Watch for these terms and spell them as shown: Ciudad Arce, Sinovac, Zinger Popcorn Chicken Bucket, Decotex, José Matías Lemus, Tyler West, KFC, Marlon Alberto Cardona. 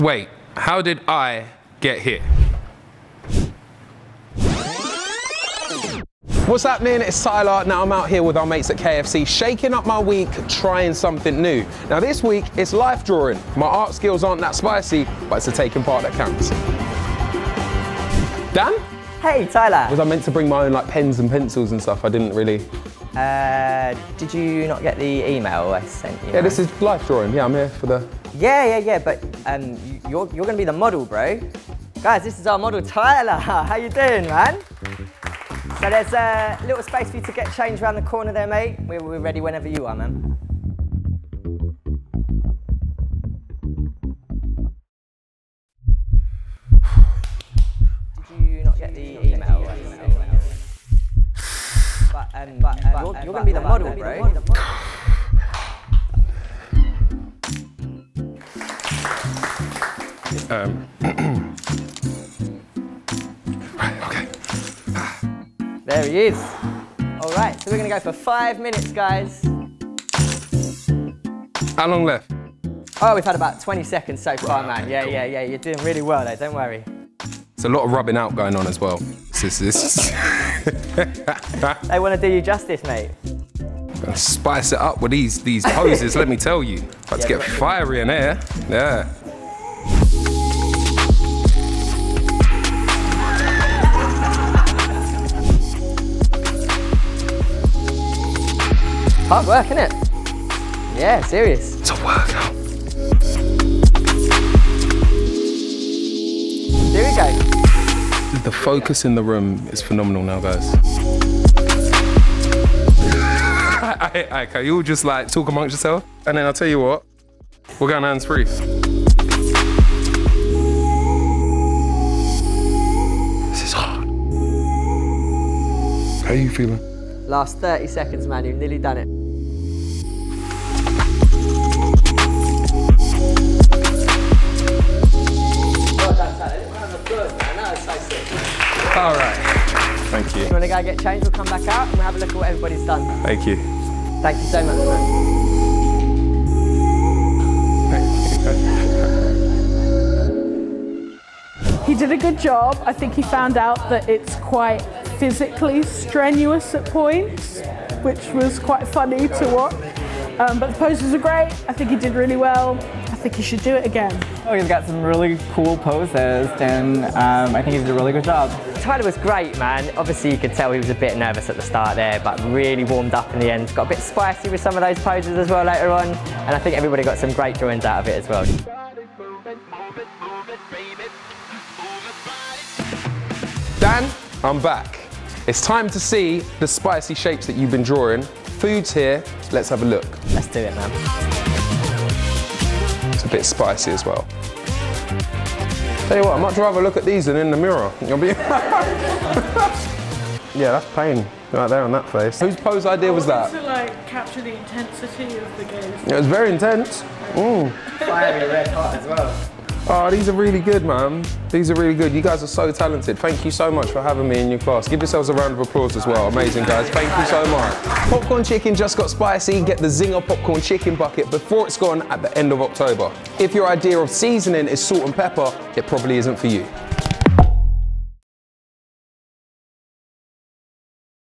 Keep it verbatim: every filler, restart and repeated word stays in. Wait, how did I get here? What's happening? It's Tyler. Now I'm out here with our mates at K F C, shaking up my week, trying something new. Now this week, it's life drawing. My art skills aren't that spicy, but it's the taking part that counts. Dan? Hey, Tyler. Was I meant to bring my own like pens and pencils and stuff? I didn't really. Uh, did you not get the email I sent you? Yeah, this is life drawing. Yeah, I'm here for the... Yeah, yeah, yeah, but um, you're, you're going to be the model, bro. Guys, this is our model, Tyler. How you doing, man? So there's a little space for you to get changed around the corner there, mate. We're, we're ready whenever you are, man. Did you not get the email? But, um, but, um, but, um, you're, you're going to be the model, bro. Um. There he is. All right, so we're gonna go for five minutes, guys. How long left? Oh, we've had about twenty seconds so far, right, man. Yeah, cool. yeah, yeah, you're doing really well though, don't worry. It's a lot of rubbing out going on as well. This is... They wanna do you justice, mate. I'm gonna spice it up with these, these poses, let me tell you. About yeah, to get fiery in there, yeah. Hard work, innit? Yeah, serious. It's a workout. Here we go. The focus in the room is phenomenal now, guys. I, I, okay, you all just like talk amongst yourself, and then I'll tell you what, we're going hands-free. This is hard. How are you feeling? Last thirty seconds, man, you've nearly done it. Well done, Tyler. Round of applause, man. That was so sick. All right. Thank you. If you want to go get changed, we'll come back out and we'll have a look at what everybody's done. Thank you. Thank you so much, man. He did a good job. I think he found out that it's quite physically strenuous at points, which was quite funny to watch. Um, but the poses are great. I think he did really well. I think he should do it again. Oh, he's got some really cool poses, and um, I think he did a really good job. Tyler was great, man. Obviously, you could tell he was a bit nervous at the start there, but really warmed up in the end. Got a bit spicy with some of those poses as well later on, and I think everybody got some great drawings out of it as well. Dan, I'm back. It's time to see the spicy shapes that you've been drawing. Food's here, let's have a look. Let's do it, man. It's a bit spicy as well. Tell you what, I might rather look at these than in the mirror. You'll be... Yeah, that's pain right there on that face. Whose pose idea was that? To like capture the intensity of the game. It was very intense. Mm. Fiery red hot as well. Oh, these are really good, man. These are really good. You guys are so talented. Thank you so much for having me in your class. Give yourselves a round of applause as well. Amazing, guys. Thank you so much. Popcorn Chicken just got spicy. Get the Zinger Popcorn Chicken Bucket before it's gone at the end of October. If your idea of seasoning is salt and pepper, it probably isn't for you.